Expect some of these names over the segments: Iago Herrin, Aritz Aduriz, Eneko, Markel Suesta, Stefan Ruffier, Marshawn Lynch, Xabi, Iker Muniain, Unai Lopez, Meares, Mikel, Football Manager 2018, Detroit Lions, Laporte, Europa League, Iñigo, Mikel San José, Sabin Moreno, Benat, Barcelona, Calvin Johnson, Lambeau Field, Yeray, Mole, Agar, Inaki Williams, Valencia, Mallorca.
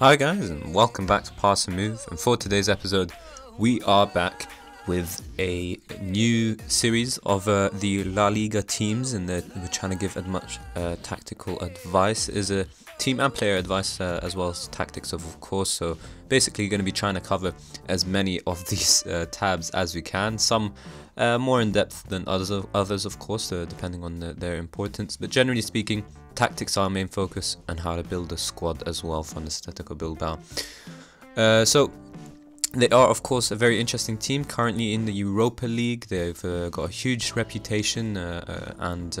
Hi guys, and welcome back to Pass and Move, and for today's episode we are back with a new series of the La Liga teams, and we're trying to give as much tactical advice as a team and player advice, as well as tactics of course. So basically you're going to be trying to cover as many of these tabs as we can, some more in depth than others of course, depending on their importance, but generally speaking tactics are our main focus, and how to build a squad as well from Atletico Bilbao. So they are of course a very interesting team, currently in the Europa League. They've got a huge reputation, and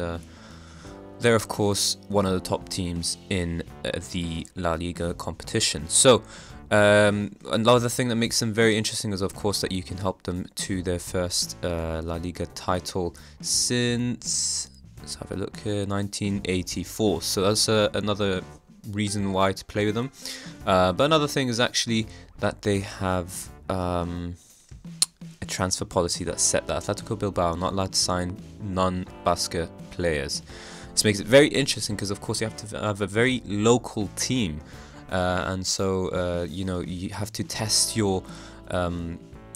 they're of course one of the top teams in the La Liga competition. So another thing that makes them very interesting is of course that you can help them to their first La Liga title since, let's have a look here, 1984. So that's another reason why to play with them. But another thing is actually that they have a transfer policy that's set that Atletico Bilbao are not allowed to sign non-Basque players. This makes it very interesting because of course you have to have a very local team, and so you know, you have to test your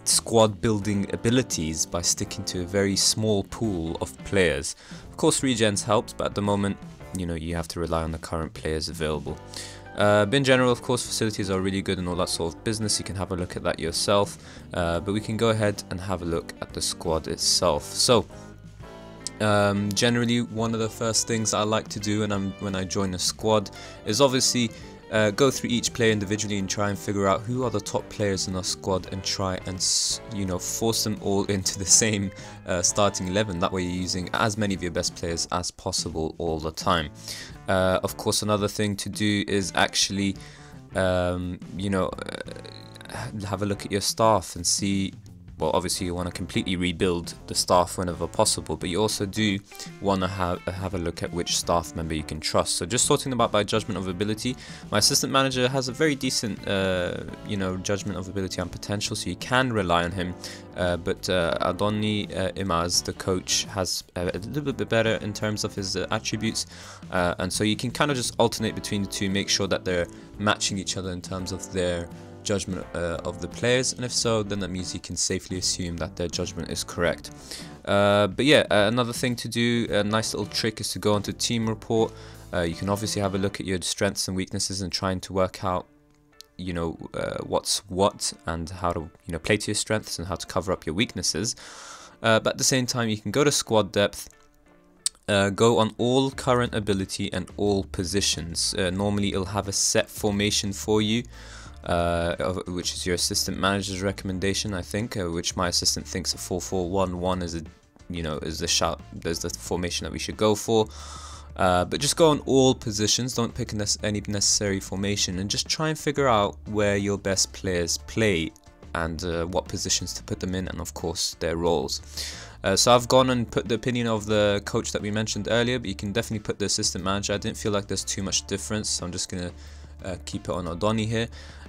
squad building abilities by sticking to a very small pool of players. Of course regens helps, but at the moment, you know, you have to rely on the current players available. But in general, of course, facilities are really good and all that sort of business. You can have a look at that yourself, but we can go ahead and have a look at the squad itself. So generally one of the first things I like to do when I join a squad is obviously go through each player individually and try and figure out who are the top players in our squad, and try and, you know, force them all into the same starting 11. That way you're using as many of your best players as possible all the time. Of course another thing to do is actually you know, have a look at your staff and see, well obviously you want to completely rebuild the staff whenever possible, but you also do want to have a look at which staff member you can trust. So just sorting them out by judgment of ability. My assistant manager has a very decent you know, judgment of ability and potential, so you can rely on him, but Adoni Imaz, the coach, has a little bit better in terms of his attributes, and so you can kind of just alternate between the two, make sure that they're matching each other in terms of their judgment of the players, and if so then that means you can safely assume that their judgment is correct. But yeah, another thing to do, a nice little trick, is to go onto team report. You can obviously have a look at your strengths and weaknesses and trying to work out, you know, what's what and how to, you know, play to your strengths and how to cover up your weaknesses. But at the same time you can go to squad depth, go on all current ability and all positions. Normally it'll have a set formation for you, which is your assistant manager's recommendation, I think, which my assistant thinks a 4-4-1-1 is a, you know, is the shout, there's the formation that we should go for. But just go on all positions, don't pick any necessary formation, and just try and figure out where your best players play and what positions to put them in, and of course their roles. So I've gone and put the opinion of the coach that we mentioned earlier, but you can definitely put the assistant manager. I didn't feel like there's too much difference, so I'm just gonna keep it on Adoni here,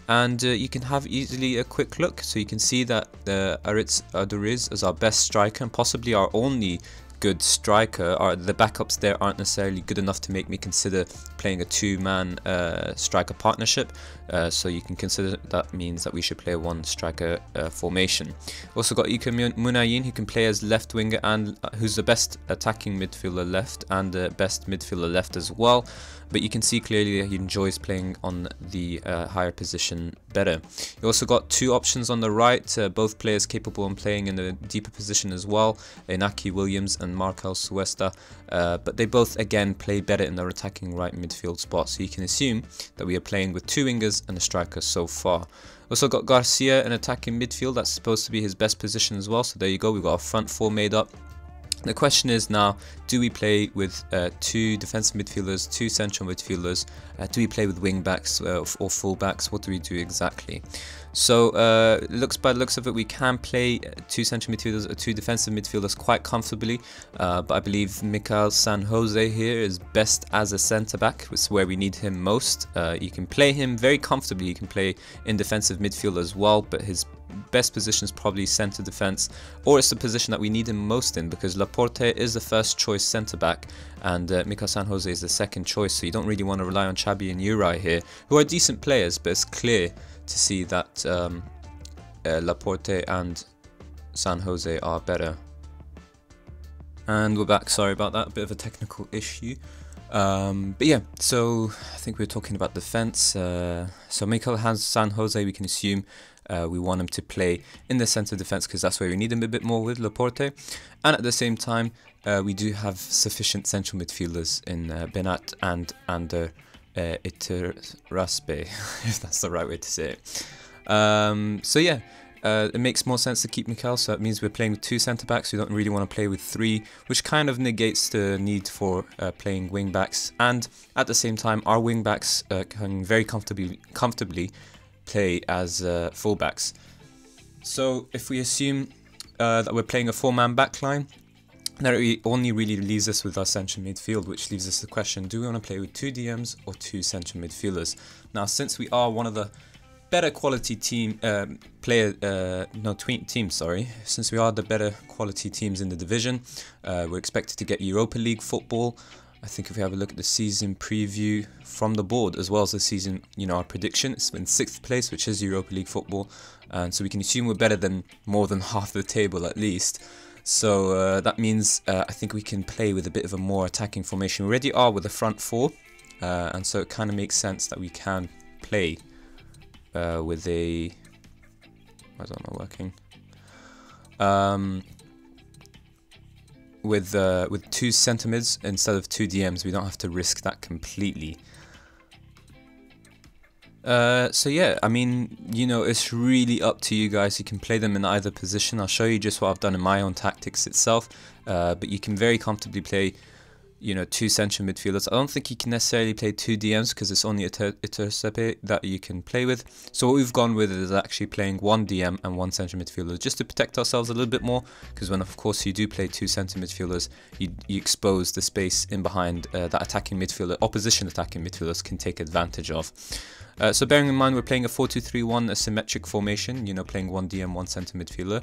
and you can have easily a quick look, so you can see that Aritz Aduriz is our best striker and possibly our only good striker. The backups there aren't necessarily good enough to make me consider playing a two-man striker partnership, so you can consider that means that we should play a one striker formation. Also got Iker Muniain, who can play as left winger and who's the best attacking midfielder left and the best midfielder left as well, but you can see clearly that he enjoys playing on the higher position better. You also got two options on the right, both players capable of playing in a deeper position as well, Inaki Williams and Markel Suesta, but they both again play better in their attacking right midfield spot, so you can assume that we are playing with two wingers and a striker so far. Also got Garcia in attacking midfield, that's supposed to be his best position as well, so there you go, we've got our front four made up. The question is now, do we play with two defensive midfielders, two central midfielders, do we play with wing backs or full backs, what do we do exactly? So looks by the looks of it, we can play two central midfielders or two defensive midfielders quite comfortably. But I believe Mikel San José here is best as a centre-back. It's where we need him most. You can play him very comfortably. You can play in defensive midfield as well, but his best position is probably centre defence, or it's the position that we need him most in, because Laporte is the first choice centre back and Mikel San José is the second choice, so you don't really want to rely on Xabi and Yeray here, who are decent players, but it's clear to see that Laporte and San José are better. And we're back, sorry about that, a bit of a technical issue. But yeah, so I think we were talking about defence. So Mikel San José, we can assume we want him to play in the centre defence because that's where we need him a bit more with Laporte. And at the same time, we do have sufficient central midfielders in Benat and Ander Iturraspe, if that's the right way to say it. So yeah. It makes more sense to keep Mikel, so that means we're playing with two centre-backs. We don't really want to play with three, which kind of negates the need for playing wing-backs. And at the same time, our wing-backs can very comfortably play as full-backs. So if we assume that we're playing a four-man backline, that only really leaves us with our central midfield, which leaves us the question, do we want to play with two DMs or two central midfielders? Now, since we are one of the better quality team since we are the better quality teams in the division, we're expected to get Europa League football. I think if we have a look at the season preview from the board, as well as the season, you know, our prediction, it's in 6th place, which is Europa League football, and so we can assume we're better than more than half the table at least. So that means I think we can play with a bit of a more attacking formation. We already are with the front four, and so it kind of makes sense that we can play with a, why is that not working? With two centre mids instead of two DMs, we don't have to risk that completely. So yeah, I mean, you know, it's really up to you guys. You can play them in either position. I'll show you just what I've done in my own tactics itself, but you can very comfortably play, you know, two central midfielders. I don't think you can necessarily play two DMs because it's only Iturraspe that you can play with. So what we've gone with is actually playing one DM and one central midfielder, just to protect ourselves a little bit more, because when of course you do play two central midfielders, you expose the space in behind that attacking midfielder, opposition attacking midfielders can take advantage of. So bearing in mind we're playing a 4-2-3-1, a symmetric formation, you know, playing one DM, one centre midfielder,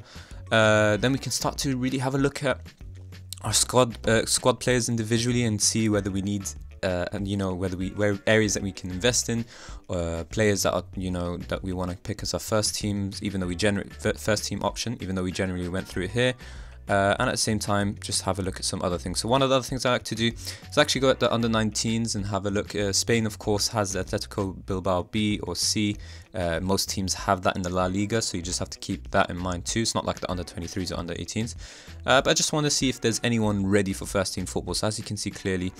then we can start to really have a look at our squad players individually and see whether we need where areas that we can invest in, players that are, you know, that we want to pick as our first teams, even though we generally went through it here, and at the same time just have a look at some other things. So one of the other things I like to do is actually go at the under-19s and have a look. Spain of course has the Atletico Bilbao B or C. Most teams have that in the La Liga, so you just have to keep that in mind too. It's not like the under-23s or under-18s. But I just want to see if there's anyone ready for first-team football. So as you can see clearly,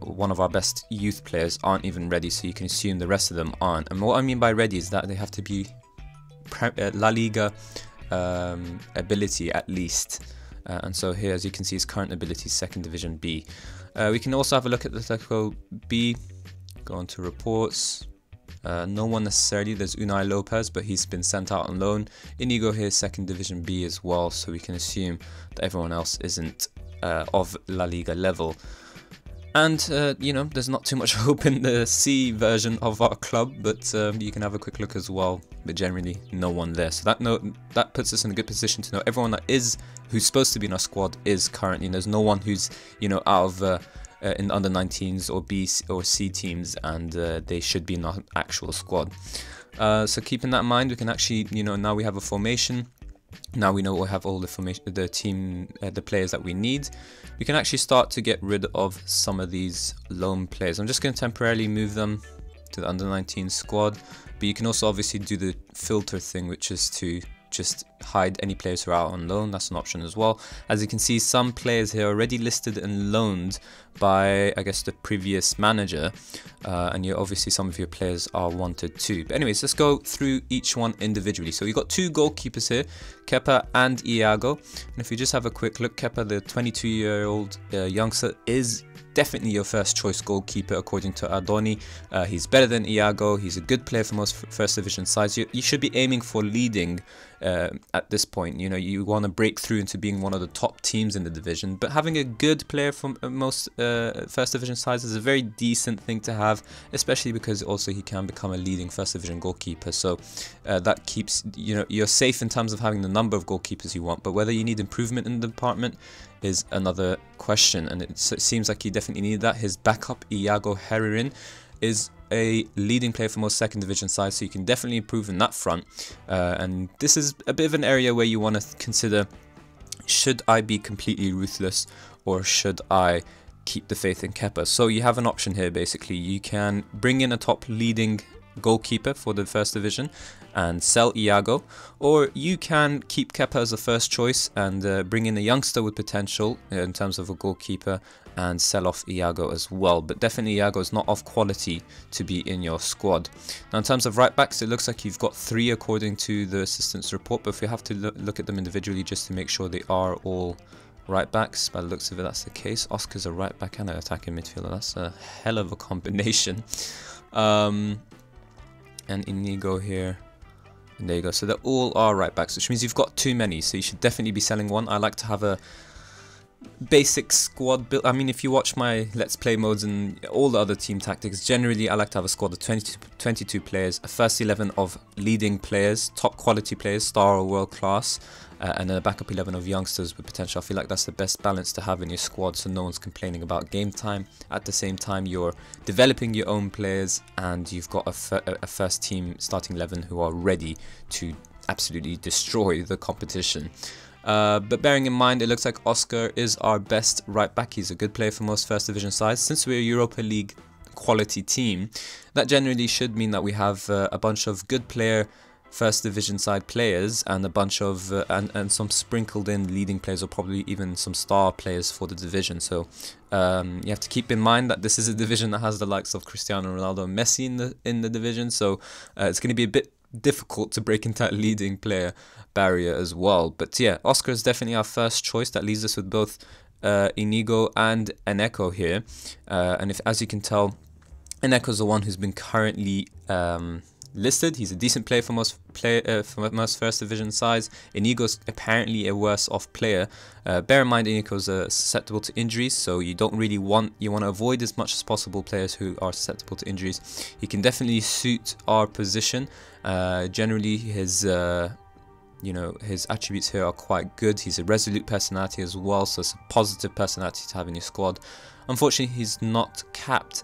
one of our best youth players aren't even ready, so you can assume the rest of them aren't. And what I mean by ready is that they have to be La Liga ability at least. And so here, as you can see, his current ability is 2nd Division B. We can also have a look at the Atletico B. Go on to reports. No one necessarily. There's Unai Lopez, but he's been sent out on loan. Iñigo here, 2nd Division B as well, so we can assume that everyone else isn't of La Liga level. And, you know, there's not too much hope in the C version of our club, but you can have a quick look as well. But generally, no one there. So that puts us in a good position to know everyone that is, who's supposed to be in our squad, is currently. And there's no one who's, you know, out of... in the under-19s or B or C teams, and they should be in our actual squad. So keeping that in mind, we can actually, you know, now we have a formation. Now we know we have all the the players that we need. We can actually start to get rid of some of these loan players. I'm just going to temporarily move them to the under-19 squad, but you can also obviously do the filter thing, which is to just hide any players who are out on loan. That's an option as well. As you can see, some players here are already listed and loaned by, I guess, the previous manager, and you obviously some of your players are wanted too. But anyways, let's go through each one individually. So we've got two goalkeepers here, Kepa and Iago. And if you just have a quick look, Kepa, the 22-year-old youngster, is definitely your first choice goalkeeper according to Adoni. He's better than Iago, he's a good player for most first division sides. You should be aiming for leading at this point. You know, you want to break through into being one of the top teams in the division, but having a good player from most first division sides is a very decent thing to have, especially because also he can become a leading first division goalkeeper. So that keeps, you know, you're safe in terms of having the number of goalkeepers you want, but whether you need improvement in the department is another question, and it seems like he definitely needed that. His backup, Iago Herrin, is a leading player for most second division sides, so you can definitely improve in that front. And this is a bit of an area where you want to consider, should I be completely ruthless or should I keep the faith in Kepa? So you have an option here basically. You can bring in a top leading goalkeeper for the first division and sell Iago, or you can keep Kepa as a first choice and bring in a youngster with potential in terms of a goalkeeper and sell off Iago as well. But definitely Iago is not of quality to be in your squad. Now in terms of right backs, it looks like you've got three according to the assistant's report, but if you have to look at them individually just to make sure they are all right backs. By the looks of it, that's the case. Oscar's a right back and an attacking midfielder. That's a hell of a combination. And Iñigo here, and there you go. So they're all our right backs, which means you've got too many, so you should definitely be selling one. I like to have a basic squad build. I mean, if you watch my Let's Play modes and all the other team tactics, generally I like to have a squad of 22 players, a first 11 of leading players, top quality players, star or world class, and a backup 11 of youngsters with potential. I feel like that's the best balance to have in your squad, so no one's complaining about game time. At the same time, you're developing your own players, and you've got a first team starting 11 who are ready to absolutely destroy the competition. But bearing in mind, it looks like Oscar is our best right back. He's a good player for most first division sides. Since we're a Europa League quality team, that generally should mean that we have a bunch of good player first division side players and a bunch of and some sprinkled in leading players, or probably even some star players for the division. So you have to keep in mind that this is a division that has the likes of Cristiano Ronaldo and Messi in the division. So it's going to be a bit difficult to break into that leading player barrier as well. But yeah, Oscar is definitely our first choice. That leaves us with both Iñigo and Eneko here. And if, as you can tell, Eneko is the one who's been currently listed. He's a decent player for most first division sides. Iñigo's apparently a worse off player. Bear in mind, Iñigo's susceptible to injuries, so you want to avoid as much as possible players who are susceptible to injuries. He can definitely suit our position. Generally, his you know, his attributes here are quite good. He's a resolute personality as well, so it's a positive personality to have in your squad. Unfortunately, he's not capped.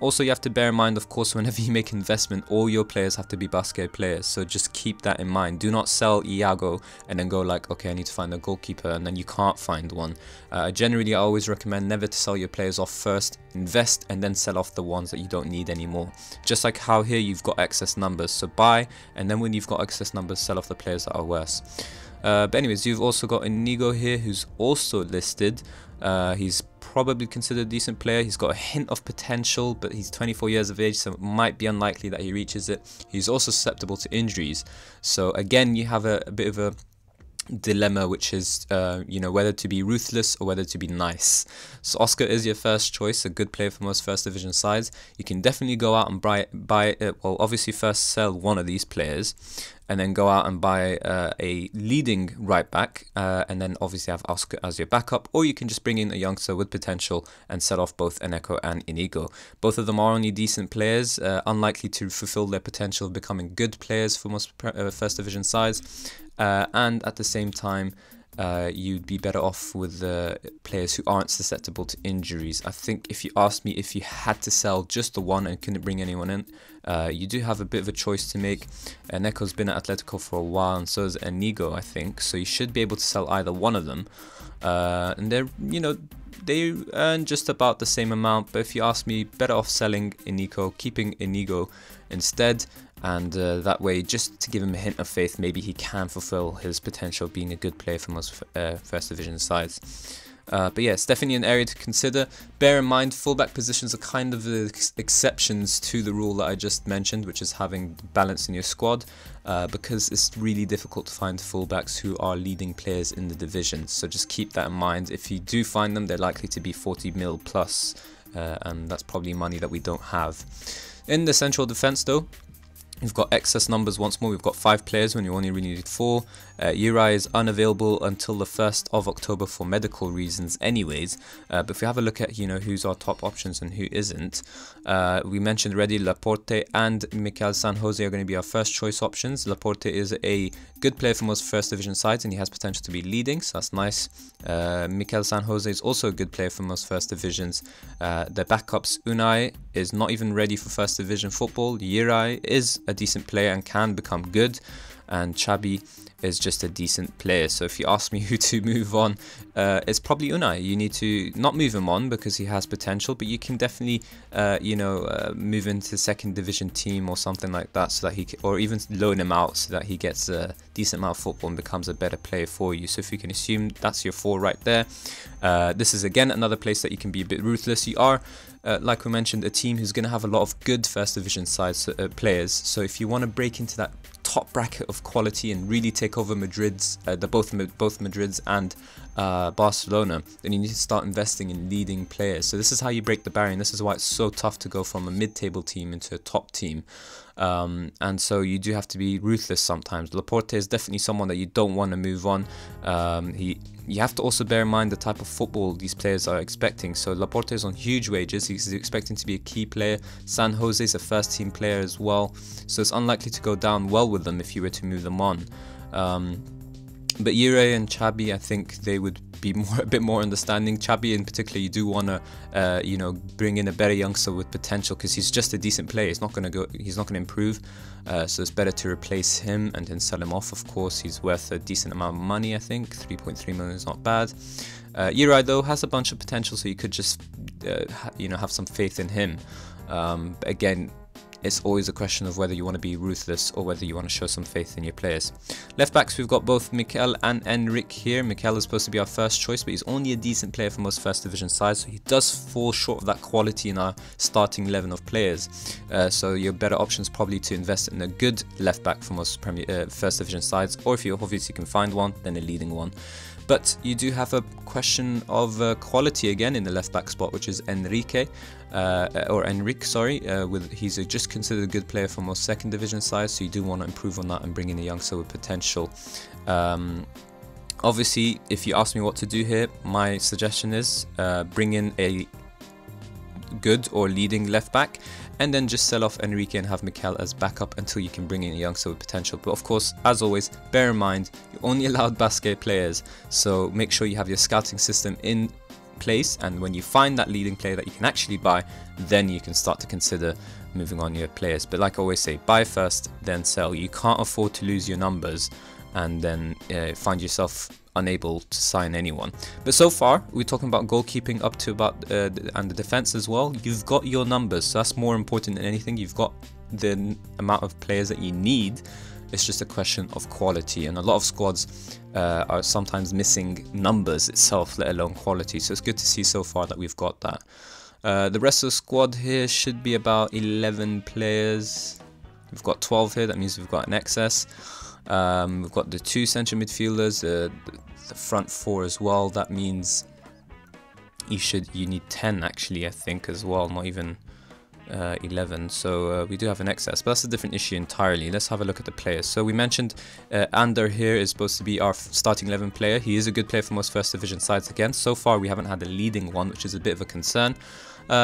Also, you have to bear in mind, of course, whenever you make investment, all your players have to be Basque players, so just keep that in mind. Do not sell Iago and then go like, okay, I need to find a goalkeeper, and then you can't find one. Generally, I always recommend never to sell your players off first. Invest and then sell off the ones that you don't need anymore, just like how here you've got excess numbers, so buy, and then when you've got excess numbers, sell off the players that are worse. But anyways, you've also got Iñigo here, who's also listed. He's probably considered a decent player. He's got a hint of potential, but he's 24 years of age, so it might be unlikely that he reaches it. He's also susceptible to injuries, so again you have a bit of a dilemma, which is you know, whether to be ruthless or whether to be nice. So Oscar is your first choice, a good player for most first division sides. You can definitely go out and buy well, obviously first sell one of these players and then go out and buy a leading right back, and then obviously have Oscar as your backup, or you can just bring in a youngster with potential and set off both Eneko and Iñigo. Both of them are only decent players, unlikely to fulfill their potential of becoming good players for most first division sides, and at the same time, you'd be better off with players who aren't susceptible to injuries. I think if you asked me if you had to sell just the one and couldn't bring anyone in, you do have a bit of a choice to make. Neko's been at Atletico for a while, and so is Iñigo, I think. So you should be able to sell either one of them. And they're, you know, they earn just about the same amount, but if you ask me, better off selling Iñigo, keeping Iñigo instead. And that way, just to give him a hint of faith, maybe he can fulfill his potential of being a good player for most first division sides. But yeah, it's definitely an area to consider. Bear in mind, fullback positions are kind of the exceptions to the rule that I just mentioned, which is having balance in your squad, because it's really difficult to find fullbacks who are leading players in the division. So just keep that in mind. If you do find them, they're likely to be 40 mil plus, and that's probably money that we don't have. In the central defence though, we've got excess numbers once more. We've got 5 players when you only really need 4. Yeray is unavailable until the 1st of October for medical reasons anyways. But if we have a look at, you know, who's our top options and who isn't. We mentioned already Laporte and Mikel San José are going to be our first choice options. Laporte is a good player for most first division sides and he has potential to be leading, so that's nice. Mikel San José is also a good player for most first divisions. Their backups, Unai is not even ready for first division football. Yeray is a decent player and can become good, and Xabi is just a decent player. So if you ask me who to move on, it's probably Unai. You need to not move him on because he has potential, but you can definitely, move into second division team or something like that, so that he can, or even loan him out so that he gets a decent amount of football and becomes a better player for you. So if you can assume that's your 4 right there, this is again another place that you can be a bit ruthless. You are, like we mentioned, a team who's going to have a lot of good first division side players. So if you want to break into that top bracket of quality and really take over Madrid's, both Madrid's and Barcelona, then you need to start investing in leading players. So this is how you break the barrier, and this is why it's so tough to go from a mid-table team into a top team. And so you do have to be ruthless sometimes. Laporte is definitely someone that you don't want to move on. You have to also bear in mind the type of football these players are expecting. So Laporte is on huge wages. He's expecting to be a key player. San Jose is a first team player as well, so it's unlikely to go down well with them if you were to move them on. But Yeray and Xabi, I think they would be a bit more understanding. Xabi in particular, you do want to, bring in a better youngster with potential, because he's just a decent player. He's not going to improve. So it's better to replace him and then sell him off. Of course, he's worth a decent amount of money. I think 3.3 million is not bad. Yeray though has a bunch of potential, so you could just, have some faith in him. Again, it's always a question of whether you want to be ruthless or whether you want to show some faith in your players. Left backs, we've got both Mikel and Enrique here. Mikel is supposed to be our first choice, but he's only a decent player for most first division sides, so he does fall short of that quality in our starting 11 of players. So your better option is probably to invest in a good left back for most first division sides, or if you obviously can find one, then a leading one. But you do have a question of quality again in the left back spot, which is Enrique. He's just considered a good player for most second division sides, so you do want to improve on that and bring in a youngster with potential. Obviously, if you ask me what to do here, my suggestion is bring in a good or leading left back, and then just sell off Enrique and have Mikel as backup until you can bring in a youngster with potential. But of course, as always, bear in mind, you're only allowed Basque players, so make sure you have your scouting system in place, and when you find that leading player that you can actually buy, then you can start to consider moving on your players. But like I always say, buy first, then sell. You can't afford to lose your numbers and then find yourself unable to sign anyone. But so far, we're talking about goalkeeping up to about and the defense as well. You've got your numbers, so that's more important than anything. You've got the amount of players that you need. It's just a question of quality, and a lot of squads are sometimes missing numbers itself, let alone quality. So it's good to see so far that we've got that. The rest of the squad here should be about 11 players. We've got 12 here. That means we've got an excess. We've got the 2 central midfielders, the front 4 as well. That means you need 10 actually, I think, as well, not even 11. So we do have an excess, but that's a different issue entirely. Let's have a look at the players. So we mentioned Ander here is supposed to be our starting 11 player. He is a good player for most first division sides again. So far we haven't had a leading one, which is a bit of a concern.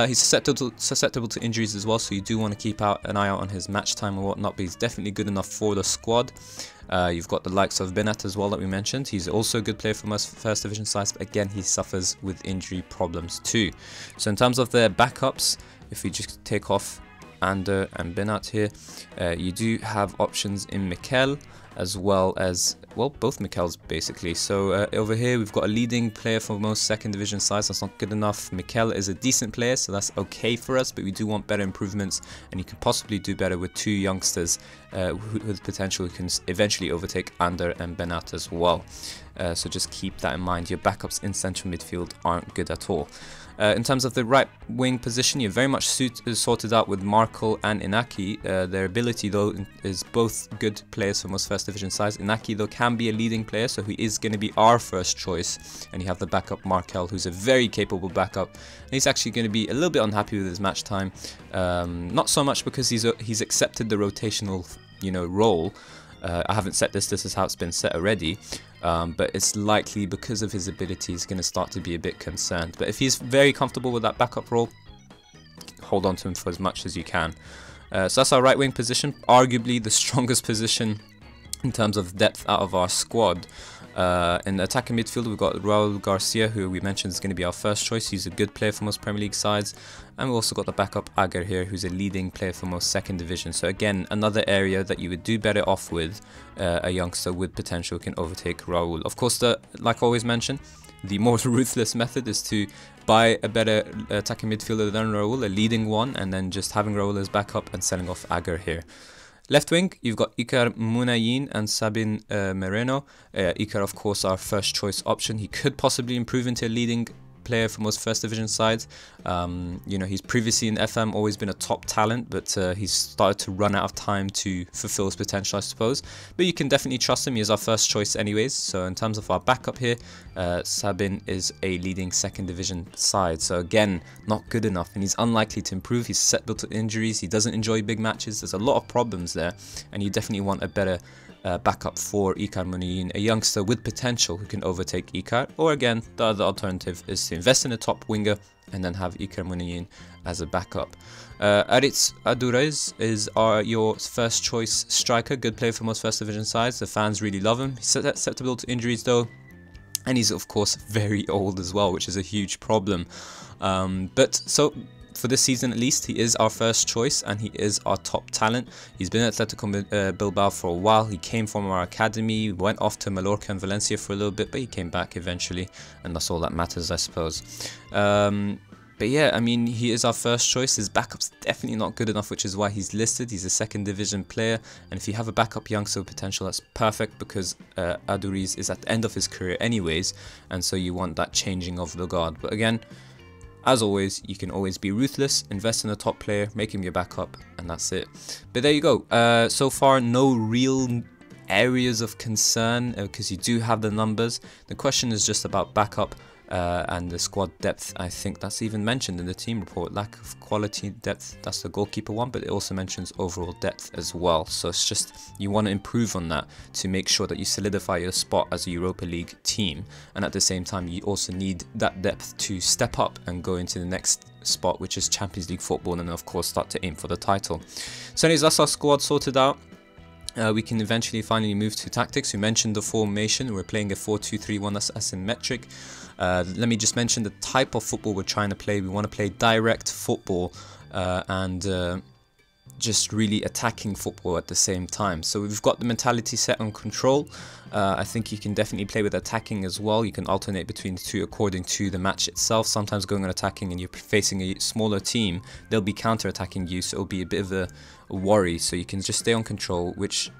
He's susceptible to injuries as well, so you do want to keep an eye out on his match time and whatnot, but he's definitely good enough for the squad. You've got the likes of Benat as well that we mentioned. He's also a good player for most first division sides, but again, he suffers with injury problems too. So in terms of their backups, if we just take off Ander and Benat here. You do have options in Mikel as well as, well, both Mikels basically. So over here we've got a leading player for most second division sides. That's not good enough. Mikel is a decent player, so that's okay for us, but we do want better improvements, and you can possibly do better with two youngsters with potential who can eventually overtake Ander and Benat as well. So just keep that in mind. Your backups in central midfield aren't good at all. In terms of the right wing position, you're very much sorted out with Markel and Inaki. Their ability though is both good players for most first division sides. Inaki though can be a leading player, so he is going to be our first choice. And you have the backup Markel, who's a very capable backup. And he's actually going to be a little bit unhappy with his match time. Not so much because he's accepted the rotational, you know, role. I haven't set this, this is how it's been set already, but it's likely because of his ability he's going to start to be a bit concerned. But if he's very comfortable with that backup role, hold on to him for as much as you can. So that's our right wing position, arguably the strongest position in terms of depth out of our squad. In attacking midfield, we've got Raul Garcia, who we mentioned is going to be our first choice. He's a good player for most Premier League sides. And we've also got the backup Agar here, who's a leading player for most second division. So again, another area that you would do better off with a youngster with potential can overtake Raul. Of course, like I always mentioned, the more ruthless method is to buy a better attacking midfielder than Raul, a leading one, and then just having Raul as backup and selling off Agar here. Left wing, you've got Iker Muniain and Sabin Moreno. Iker, of course, our first choice option. He could possibly improve into a leading player for most first division sides. You know, he's previously in FM always been a top talent, but he's started to run out of time to fulfill his potential, I suppose. But you can definitely trust him. He is our first choice anyways. So in terms of our backup here, Sabin is a leading second division side. So again, not good enough, and he's unlikely to improve. He's susceptible to injuries. He doesn't enjoy big matches. There's a lot of problems there, and you definitely want a better backup for Iker Muniain, a youngster with potential who can overtake Iker. Or again, the other alternative is to invest in a top winger and then have Iker Muniain as a backup. Aritz Aduriz is your first choice striker, good player for most first division sides. The fans really love him. He's susceptible to injuries though, and he's of course very old as well, which is a huge problem. For this season at least, he is our first choice and he is our top talent. He's been at Atletico Bilbao for a while. He came from our academy, went off to Mallorca and Valencia for a little bit, but he came back eventually, and that's all that matters, I suppose. But yeah, I mean, he is our first choice. His backup's definitely not good enough, which is why he's listed. He's a second division player, and if you have a backup youngster potential, that's perfect, because Aduriz is at the end of his career anyways, and so you want that changing of the guard. But again, as always, you can always be ruthless, invest in a top player, make him your backup, and that's it. But there you go. So far, no real areas of concern because you do have the numbers. The question is just about backup and the squad depth. I think that's even mentioned in the team report. Lack of quality depth, that's the goalkeeper one, but it also mentions overall depth as well. So it's just you want to improve on that to make sure that you solidify your spot as a Europa League team, and at the same time you also need that depth to step up and go into the next spot, which is Champions League football, and of course start to aim for the title. So anyways, that's our squad sorted out. We can eventually finally move to tactics. We mentioned the formation. We're playing a 4-2-3-1, that's asymmetric. Let me just mention the type of football we're trying to play. We want to play direct football and just really attacking football at the same time. So we've got the mentality set on control. I think you can definitely play with attacking as well. You can alternate between the two according to the match itself. Sometimes going on attacking and you're facing a smaller team, they'll be counter-attacking you, so it'll be a bit of a worry. So you can just stay on control, which,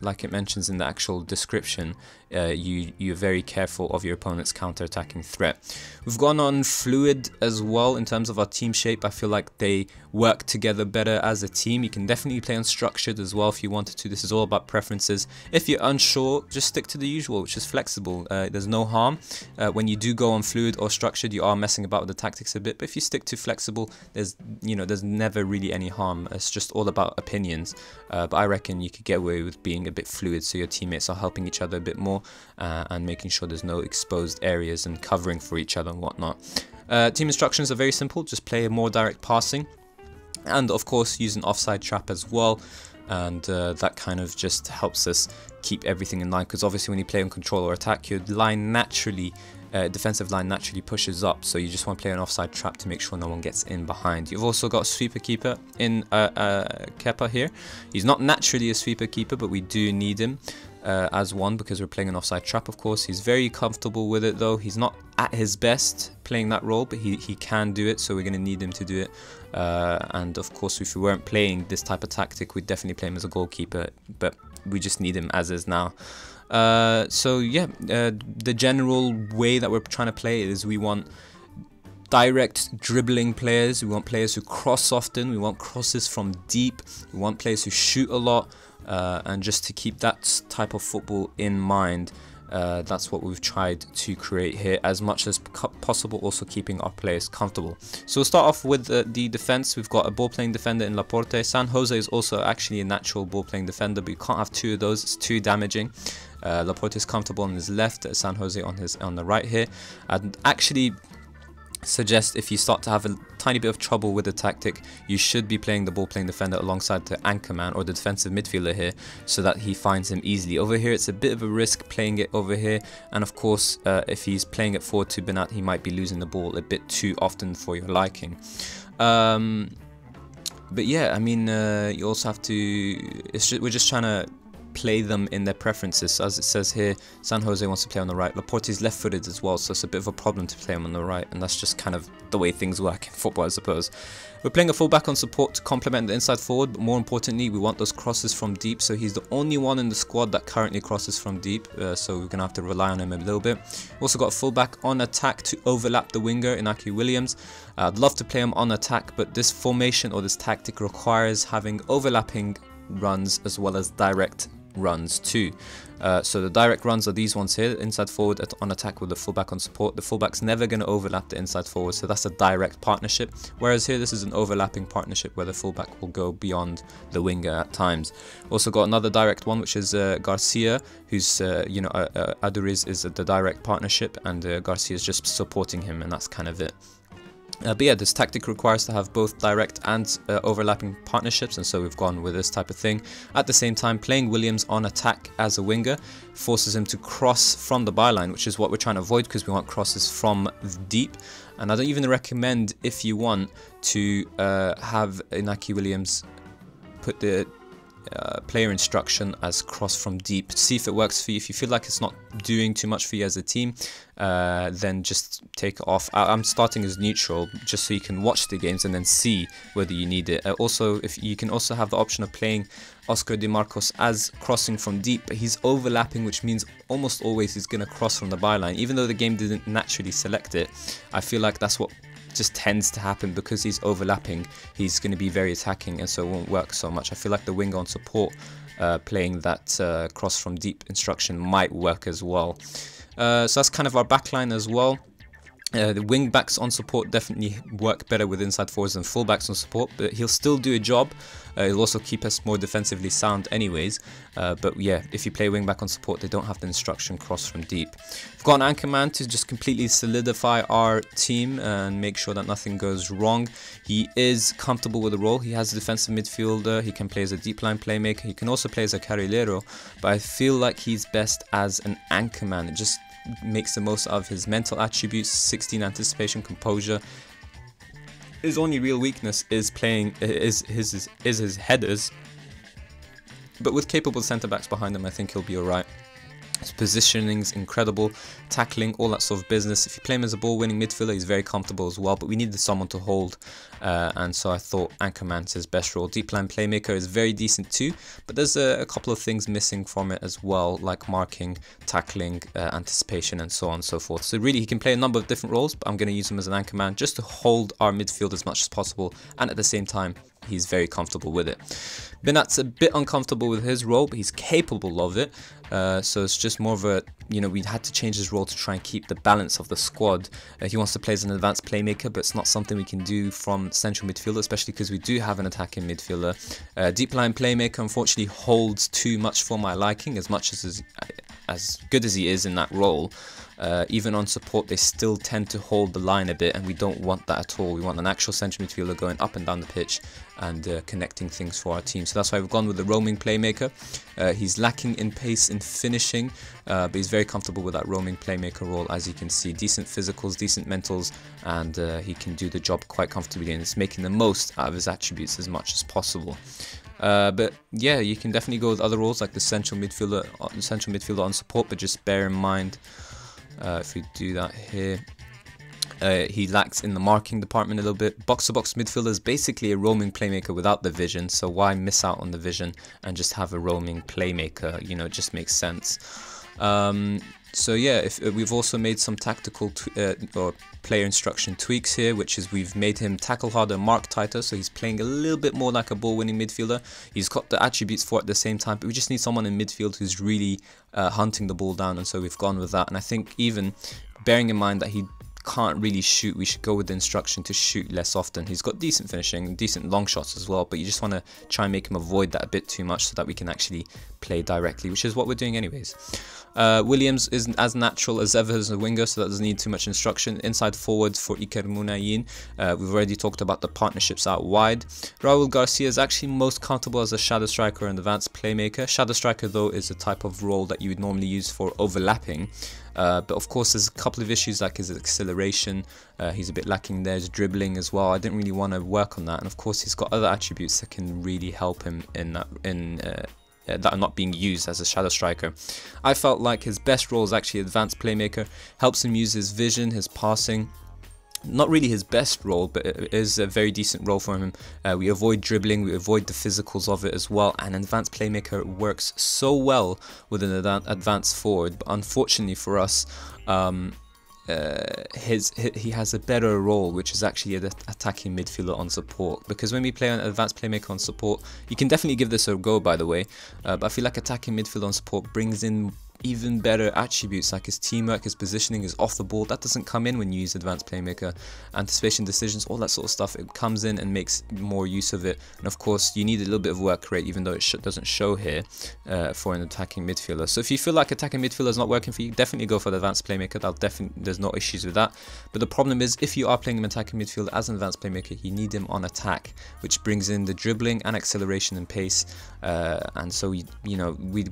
like it mentions in the actual description, you're very careful of your opponent's counter-attacking threat. We've gone on fluid as well in terms of our team shape. I feel like they work together better as a team. You can definitely play unstructured as well if you wanted to. This is all about preferences. If you're unsure, just stick to the usual, which is flexible. There's no harm. When you do go on fluid or structured, you are messing about with the tactics a bit, but if you stick to flexible, there's never really any harm. It's just all about opinions. But I reckon you could get away with being a bit fluid, so your teammates are helping each other a bit more and making sure there's no exposed areas and covering for each other and whatnot. Team instructions are very simple, just play a more direct passing and of course use an offside trap as well, and that kind of just helps us keep everything in line, because obviously when you play on control or attack, your line naturally defensive line naturally pushes up, so you just want to play an offside trap to make sure no one gets in behind. You've also got a sweeper keeper in Kepa here. He's not naturally a sweeper keeper, but we do need him as one because we're playing an offside trap, of course. He's very comfortable with it though. He's not at his best playing that role, but he can do it, so we're going to need him to do it. And of course, if we weren't playing this type of tactic, we'd definitely play him as a goalkeeper, but we just need him as is now. So yeah, the general way that we're trying to play is we want direct dribbling players, we want players who cross often, we want crosses from deep, we want players who shoot a lot, and just to keep that type of football in mind, that's what we've tried to create here as much as possible, also keeping our players comfortable. So we'll start off with the defense. We've got a ball-playing defender in Laporte. San Jose is also actually a natural ball-playing defender, but you can't have two of those, it's too damaging. Laporte is comfortable on his left, San Jose on the right here. And actually suggest if you start to have a tiny bit of trouble with the tactic, you should be playing the ball-playing defender alongside the anchor man or the defensive midfielder here, so that he finds him easily. Over here, it's a bit of a risk playing it over here, and of course, if he's playing it forward to Benat, he might be losing the ball a bit too often for your liking. But yeah, I mean, you also have to... we're just trying to play them in their preferences. So as it says here, San Jose wants to play on the right. Laporte is left-footed as well, so it's a bit of a problem to play him on the right, and that's just kind of the way things work in football, I suppose. We're playing a fullback on support to complement the inside forward, but more importantly, we want those crosses from deep, so he's the only one in the squad that currently crosses from deep, so we're gonna have to rely on him a little bit. We've also got a fullback on attack to overlap the winger, Inaki Williams. I'd love to play him on attack, but this formation or this tactic requires having overlapping runs as well as direct runs too. So the direct runs are these ones here, inside forward on attack with the fullback on support. The fullback's never going to overlap the inside forward, so that's a direct partnership, whereas here this is an overlapping partnership where the fullback will go beyond the winger at times. Also got another direct one, which is Garcia, who's, you know, Aduriz is the direct partnership, and Garcia is just supporting him, and that's kind of it. But yeah, this tactic requires to have both direct and overlapping partnerships, and so we've gone with this type of thing. At the same time, playing Williams on attack as a winger forces him to cross from the byline, which is what we're trying to avoid because we want crosses from deep. And I don't even recommend, if you want, to have Inaki Williams put the player instruction as cross from deep. See if it works for you. If you feel like it's not doing too much for you as a team, then just take it off. I'm starting as neutral just so you can watch the games and then see whether you need it. Also, if you can also have the option of playing Oscar de Marcos as crossing from deep, but he's overlapping, which means almost always he's going to cross from the byline. Even though the game didn't naturally select it, I feel like that's what just tends to happen. Because he's overlapping, he's going to be very attacking, and so it won't work so much. I feel like the winger on support playing that cross from deep instruction might work as well. So that's kind of our backline as well. The wing backs on support definitely work better with inside forwards than full backs on support, but he'll still do a job. He'll also keep us more defensively sound anyways. But yeah, if you play wing back on support, they don't have the instruction cross from deep. We've got an anchor man to just completely solidify our team and make sure that nothing goes wrong. He is comfortable with the role. He has a defensive midfielder. He can play as a deep line playmaker. He can also play as a carrilero, but I feel like he's best as an anchor man. It just makes the most of his mental attributes. 16 anticipation, composure. His only real weakness is his headers, but with capable centre backs behind him, I think he'll be alright. His positioning's incredible, tackling, all that sort of business. If you play him as a ball-winning midfielder, he's very comfortable as well, but we needed someone to hold, and so I thought anchorman's his best role. Deep line playmaker is very decent too, but there's a couple of things missing from it as well, like marking, tackling, anticipation, and so on and so forth. So really, he can play a number of different roles, but I'm going to use him as an anchorman just to hold our midfield as much as possible, and at the same time, he's very comfortable with it. Benat's a bit uncomfortable with his role, but he's capable of it. So it's just more of a, you know, we had to change his role to try and keep the balance of the squad. He wants to play as an advanced playmaker, but it's not something we can do from central midfielder, especially because we do have an attacking midfielder. Deep line playmaker unfortunately holds too much for my liking, as much as good as he is in that role. Even on support, they still tend to hold the line a bit, and we don't want that at all. We want an actual central midfielder going up and down the pitch and connecting things for our team. So that's why we've gone with the roaming playmaker. He's lacking in pace in finishing, but he's very comfortable with that roaming playmaker role, as you can see. Decent physicals, decent mentals, and he can do the job quite comfortably, and it's making the most out of his attributes as much as possible. But yeah, you can definitely go with other roles like the central midfielder on support, but just bear in mind, if we do that here, he lacks in the marking department a little bit. Box-to-box midfielder is basically a roaming playmaker without the vision, so why miss out on the vision and just have a roaming playmaker? You know, it just makes sense. So yeah, we've also made some tactical or player instruction tweaks here, which is we've made him tackle harder, mark tighter, so he's playing a little bit more like a ball-winning midfielder. He's got the attributes for it at the same time, but we just need someone in midfield who's really hunting the ball down, and so we've gone with that. And I think even bearing in mind that he can't really shoot, we should go with the instruction to shoot less often. He's got decent finishing, decent long shots as well, but you just want to try and make him avoid that a bit too much so that we can actually play directly, which is what we're doing anyways. Williams isn't as natural as ever as a winger, so that doesn't need too much instruction. Inside forwards for Iker Muniain, we've already talked about the partnerships out wide. Raul Garcia is actually most comfortable as a shadow striker and advanced playmaker. Shadow striker though is a type of role that you would normally use for overlapping. But of course there's a couple of issues like his acceleration, he's a bit lacking there, his dribbling as well. I didn't really want to work on that, and of course he's got other attributes that can really help him in that, that are not being used as a shadow striker. I felt like his best role is actually advanced playmaker, helps him use his vision, his passing. Not really his best role, but it is a very decent role for him. We avoid dribbling, we avoid the physicals of it as well, and advanced playmaker works so well with an advanced forward, but unfortunately for us, he has a better role, which is actually an attacking midfielder on support, because when we play an advanced playmaker on support, you can definitely give this a go, by the way, but I feel like attacking midfielder on support brings in even better attributes like his teamwork, his positioning, his off the ball. That doesn't come in when you use advanced playmaker. Anticipation, decisions, all that sort of stuff, it comes in and makes more use of it. And of course you need a little bit of work rate, even though it doesn't show here, for an attacking midfielder. So if you feel like attacking midfielder is not working for you, definitely go for the advanced playmaker. There's no issues with that, but the problem is if you are playing an attacking midfielder as an advanced playmaker, you need him on attack, which brings in the dribbling and acceleration and pace, and so we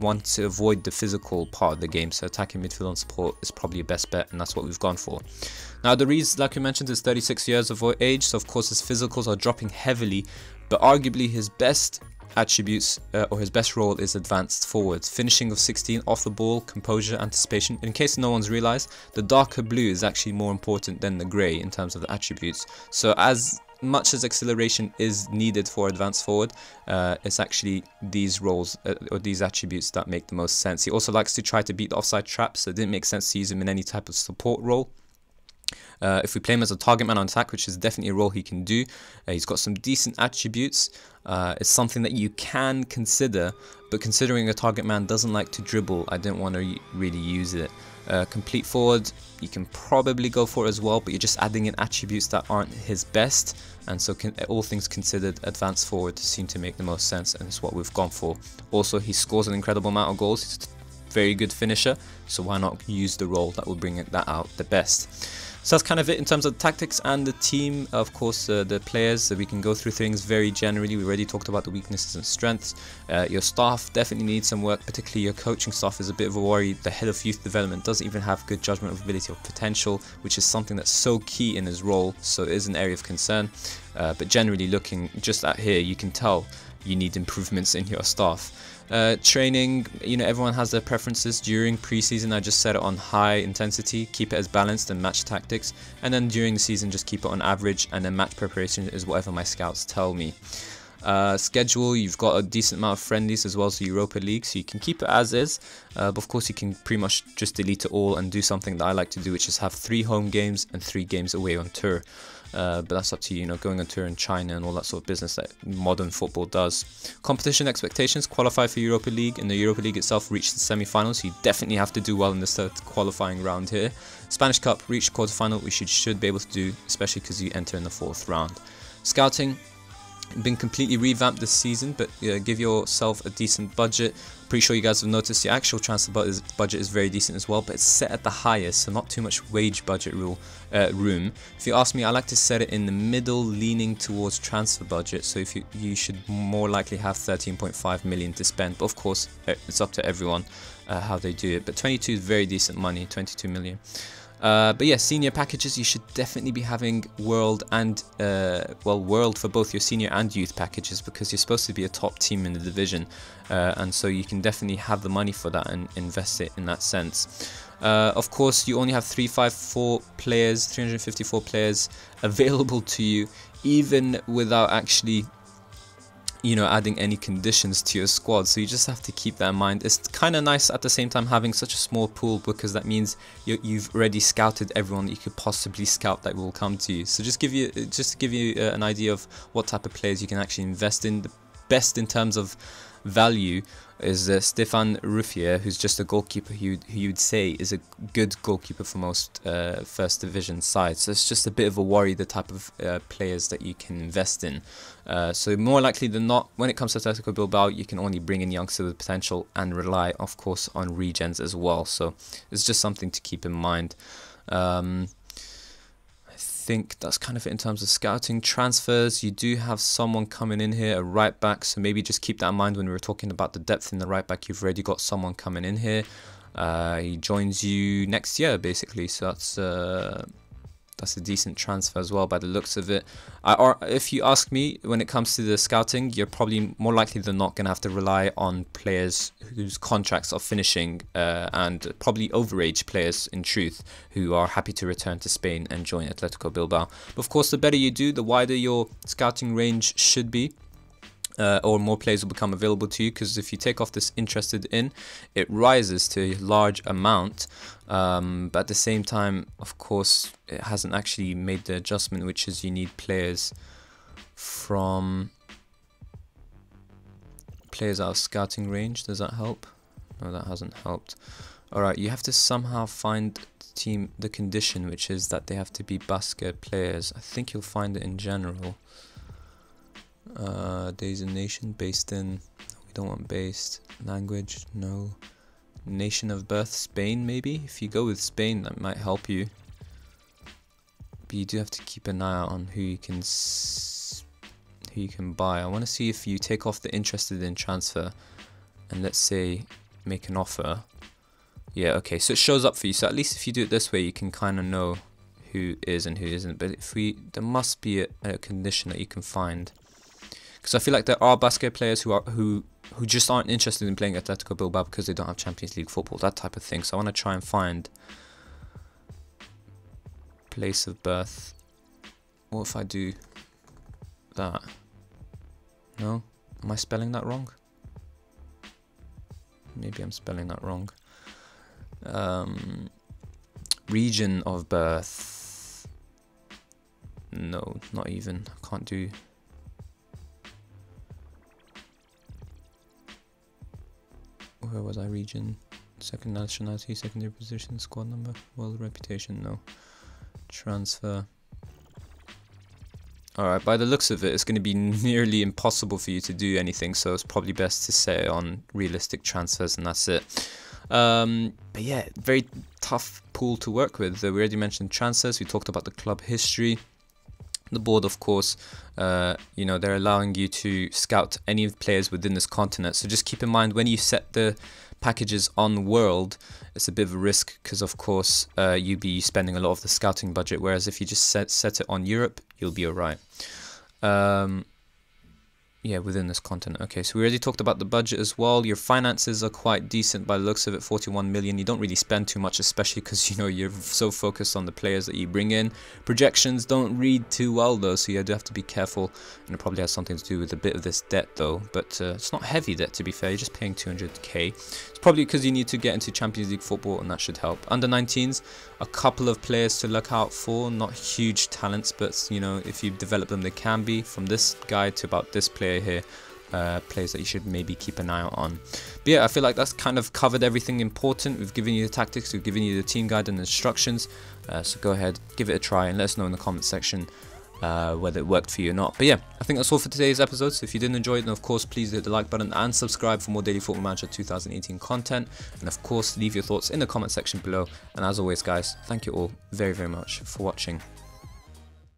want to avoid the physical part of the game, so attacking midfield on support is probably your best bet, and that's what we've gone for. Now Aduriz, like we mentioned, is 36 years of age, so of course his physicals are dropping heavily, but arguably his best attributes or his best role is advanced forwards. Finishing of 16, off the ball, composure, anticipation. In case no one's realized, the darker blue is actually more important than the grey in terms of the attributes, so as much as acceleration is needed for advanced forward, it's actually these roles or these attributes that make the most sense. He also likes to try to beat the offside trap, so it didn't make sense to use him in any type of support role. If we play him as a target man on attack, which is definitely a role he can do, he's got some decent attributes. It's something that you can consider, but considering a target man doesn't like to dribble, I didn't want to really use it. Complete forward, you can probably go for it as well, but you're just adding in attributes that aren't his best, and so all things considered, advanced forward seem to make the most sense, and it's what we've gone for. Also, he scores an incredible amount of goals, he's a very good finisher, so why not use the role that will bring that out the best. So that's kind of it in terms of the tactics and the team. Of course, the players, so we can go through things very generally. We already talked about the weaknesses and strengths. Your staff definitely needs some work, particularly your coaching staff is a bit of a worry. The head of youth development doesn't even have good judgment of ability or potential, which is something that's so key in his role, so it is an area of concern. But generally looking just at here, you can tell you need improvements in your staff. Training, everyone has their preferences. During pre-season, I just set it on high intensity, keep it as balanced and match tactics, and then during the season just keep it on average, and then match preparation is whatever my scouts tell me. Schedule, you've got a decent amount of friendlies as well as the Europa League, so you can keep it as is, but of course you can pretty much just delete it all and do something that I like to do, which is have 3 home games and 3 games away on tour. But that's up to you, going on tour in China and all that sort of business that modern football does. Competition expectations, qualify for Europa League, and the Europa League itself reached the semi-finals, so you definitely have to do well in this third qualifying round here. Spanish Cup, reached quarter-final, which you should be able to do, especially because you enter in the 4th round. Scouting, been completely revamped this season, but give yourself a decent budget. Pretty sure you guys have noticed the actual transfer budget is very decent as well, but it's set at the highest, so not too much wage budget room. If you ask me, I like to set it in the middle, leaning towards transfer budget, so if you should more likely have 13.5 million to spend, but of course it's up to everyone how they do it, but 22 is very decent money, 22 million. But yeah, senior packages, you should definitely be having world and, world for both your senior and youth packages, because you're supposed to be a top team in the division, and so you can definitely have the money for that and invest it in that sense. Of course, you only have 354 players available to you, even without actually, you know, adding any conditions to your squad, so you just have to keep that in mind. It's kind of nice at the same time having such a small pool, because that means you've already scouted everyone that you could possibly scout that will come to you. So just to give you an idea of what type of players you can actually invest in. The best in terms of value is Stefan Ruffier, who's just a goalkeeper who you'd say is a good goalkeeper for most first division sides. So it's just a bit of a worry the type of players that you can invest in. So more likely than not, when it comes to Atletico Bilbao, you can only bring in youngsters with potential and rely, of course, on regens as well. So it's just something to keep in mind. I think that's kind of it in terms of scouting. Transfers, you do have someone coming in here, a right back, so maybe just keep that in mind when we were talking about the depth in the right back. You've already got someone coming in here, he joins you next year basically, so that's a decent transfer as well by the looks of it. If you ask me, when it comes to the scouting, you're probably more likely than not going to have to rely on players whose contracts are finishing, and probably overage players in truth, who are happy to return to Spain and join Atletico Bilbao. But of course, the better you do, the wider your scouting range should be. Or more players will become available to you, because if you take off this interested in, it rises to a large amount, but at the same time, of course, it hasn't actually made the adjustment, which is you need players from players out of scouting range. Does that help? No, that hasn't helped. Alright, you have to somehow find the team, the condition, which is that they have to be Basque players. I think you'll find it in general. Days in nation, based in, we don't want based, language, no, nation of birth, Spain maybe? If you go with Spain, that might help you. But you do have to keep an eye out on who you can buy. I want to see if you take off the interested in transfer and let's say make an offer. Yeah, okay, so it shows up for you. So at least if you do it this way, you can kind of know who is and who isn't. But if we, there must be a condition that you can find. Because I feel like there are Basque players who just aren't interested in playing Atletico Bilbao because they don't have Champions League football, that type of thing. So I want to try and find place of birth. What if I do that? No? Am I spelling that wrong? Maybe I'm spelling that wrong. Region of birth. No, not even. I can't do... Where was I? Region, second nationality, secondary position, squad number, world reputation, no. Transfer. Alright, by the looks of it, it's going to be nearly impossible for you to do anything, so it's probably best to set on realistic transfers and that's it. But yeah, very tough pool to work with. We already mentioned transfers, we talked about the club history. The board, of course, you know, they're allowing you to scout any players within this continent, so just keep in mind when you set the packages on world, it's a bit of a risk because of course you'd be spending a lot of the scouting budget, whereas if you just set it on Europe, you'll be alright. Yeah, within this continent. Okay, so we already talked about the budget as well. Your finances are quite decent by the looks of it, 41 million. You don't really spend too much, especially because, you know, you're so focused on the players that you bring in. Projections don't read too well, though, so you do have to be careful. And it probably has something to do with a bit of this debt, though. But it's not heavy debt, to be fair. You're just paying 200k. It's probably because you need to get into Champions League football, and that should help. Under 19s, a couple of players to look out for. Not huge talents, but, you know, if you develop them, they can be. From this guy to about this player here, players that you should maybe keep an eye out on. But yeah, I feel like that's kind of covered everything important. We've given you the tactics, we've given you the team guide and instructions, so go ahead, give it a try and let us know in the comment section whether it worked for you or not. But yeah, I think that's all for today's episode. So if you did enjoy it, then of course please hit the like button and subscribe for more Daily Football Manager 2018 content, and of course leave your thoughts in the comment section below. And as always guys, thank you all very, very much for watching.